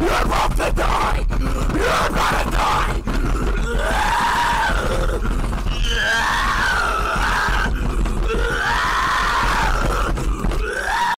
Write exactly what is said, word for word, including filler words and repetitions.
You're about to die! You're gonna